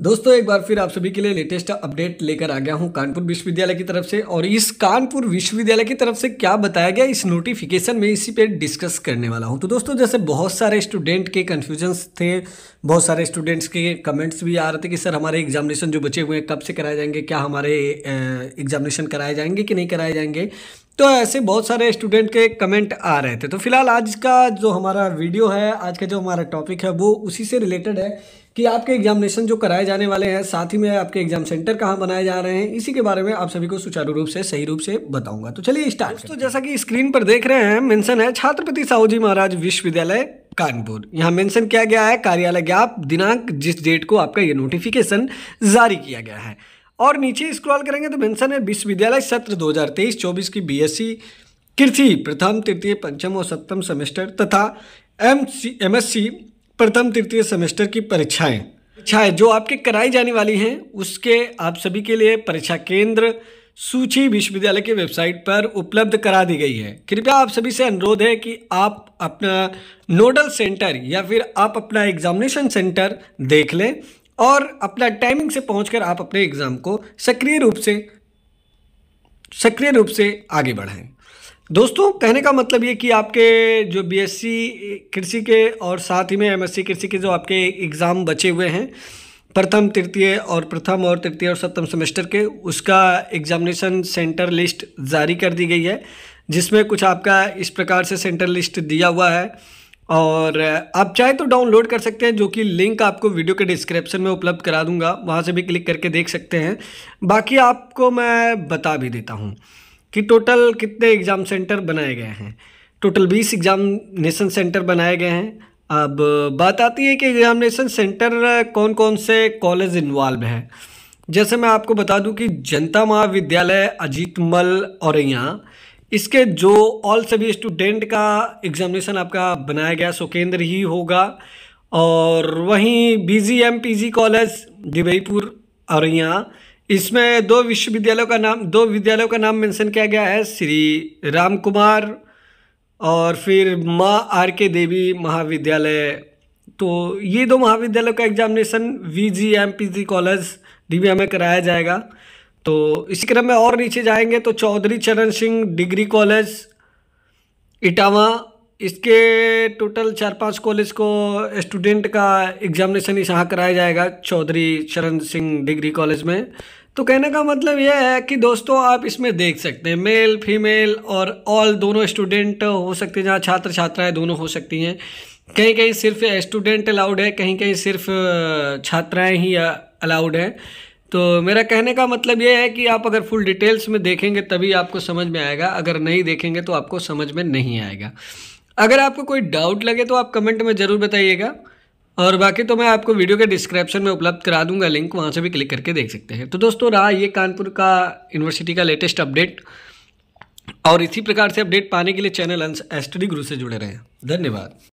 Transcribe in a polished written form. दोस्तों एक बार फिर आप सभी के लिए लेटेस्ट अपडेट लेकर आ गया हूं कानपुर विश्वविद्यालय की तरफ से। और इस कानपुर विश्वविद्यालय की तरफ से क्या बताया गया इस नोटिफिकेशन में, इसी पे डिस्कस करने वाला हूं। तो दोस्तों जैसे बहुत सारे स्टूडेंट के कन्फ्यूजन्स थे, बहुत सारे स्टूडेंट्स के कमेंट्स भी आ रहे थे कि सर हमारे एग्जामिनेशन जो बचे हुए हैं कब से कराए जाएंगे, क्या हमारे एग्जामिनेशन कराए जाएंगे कि नहीं कराए जाएंगे। तो ऐसे बहुत सारे स्टूडेंट के कमेंट आ रहे थे। तो फिलहाल आज का जो हमारा वीडियो है, आज का जो हमारा टॉपिक है वो उसी से रिलेटेड है कि आपके एग्जामिनेशन जो कराए जाने वाले हैं, साथ ही में आपके एग्जाम सेंटर कहाँ बनाए जा रहे हैं, इसी के बारे में आप सभी को सुचारू रूप से, सही रूप से बताऊंगा। तो चलिए स्टार्ट। तो जैसा कि स्क्रीन पर देख रहे हैं, मेंशन है छात्रपति साहूजी महाराज विश्वविद्यालय कानपुर। यहाँ मेंशन किया गया है कार्यालय ज्ञाप, दिनांक, जिस डेट को आपका ये नोटिफिकेशन जारी किया गया है। और नीचे स्क्रॉल करेंगे तो मेंशन है विश्वविद्यालय सत्र 2023-24 की BSc कृषि प्रथम तृतीय पंचम और सप्तम सेमेस्टर तथा MSc प्रथम तृतीय सेमेस्टर की परीक्षाएं जो आपके कराई जाने वाली हैं, उसके आप सभी के लिए परीक्षा केंद्र सूची विश्वविद्यालय के वेबसाइट पर उपलब्ध करा दी गई है। कृपया आप सभी से अनुरोध है कि आप अपना नोडल सेंटर या फिर आप अपना एग्जामिनेशन सेंटर देख लें और अपना टाइमिंग से पहुंचकर आप अपने एग्जाम को सक्रिय रूप से आगे बढ़ाएं। दोस्तों कहने का मतलब ये कि आपके जो BSc कृषि के और साथ ही में MSc कृषि के जो आपके एग्ज़ाम बचे हुए हैं प्रथम और तृतीय और सप्तम सेमेस्टर के, उसका एग्जामिनेशन सेंटर लिस्ट जारी कर दी गई है, जिसमें कुछ आपका इस प्रकार से सेंटर लिस्ट दिया हुआ है। और आप चाहे तो डाउनलोड कर सकते हैं, जो कि लिंक आपको वीडियो के डिस्क्रिप्शन में उपलब्ध करा दूंगा, वहां से भी क्लिक करके देख सकते हैं। बाकी आपको मैं बता भी देता हूं कि टोटल कितने एग्ज़ाम सेंटर बनाए गए हैं। टोटल 20 एग्जामिनेशन सेंटर बनाए गए हैं। अब बात आती है कि एग्जामिनेशन सेंटर कौन कौन से कॉलेज इन्वॉल्व हैं। जैसे मैं आपको बता दूँ कि जनता महाविद्यालय, अजीतमल और यहाँ इसके जो ऑल सभी स्टूडेंट का एग्जामिनेशन आपका बनाया गया सो केंद्र ही होगा। और वहीं BGMPG कॉलेज दिबईपुर और यहाँ इसमें दो विद्यालयों का नाम मेंशन किया गया है, श्री राम कुमार और फिर माँ RK देवी महाविद्यालय। तो ये दो महाविद्यालयों का एग्जामिनेशन VGMPG कॉलेज DBM में कराया जाएगा। तो इसी क्रम में और नीचे जाएंगे तो चौधरी चरण सिंह डिग्री कॉलेज इटावा, इसके टोटल 4-5 कॉलेज को स्टूडेंट का एग्जामिनेशन यहाँ कराया जाएगा चौधरी चरण सिंह डिग्री कॉलेज में। तो कहने का मतलब यह है कि दोस्तों आप इसमें देख सकते हैं मेल फीमेल और ऑल दोनों स्टूडेंट हो सकते हैं, जहाँ छात्र छात्राएं दोनों हो सकती हैं। कहीं कहीं सिर्फ स्टूडेंट अलाउड है, कहीं कहीं सिर्फ छात्राएँ ही अलाउड हैं। तो मेरा कहने का मतलब ये है कि आप अगर फुल डिटेल्स में देखेंगे तभी आपको समझ में आएगा, अगर नहीं देखेंगे तो आपको समझ में नहीं आएगा। अगर आपको कोई डाउट लगे तो आप कमेंट में ज़रूर बताइएगा। और बाकी तो मैं आपको वीडियो के डिस्क्रिप्शन में उपलब्ध करा दूंगा लिंक, वहां से भी क्लिक करके देख सकते हैं। तो दोस्तों रहा ये कानपुर का यूनिवर्सिटी का लेटेस्ट अपडेट, और इसी प्रकार से अपडेट पाने के लिए चैनल अंश स्टडी गुरु से जुड़े रहें। धन्यवाद।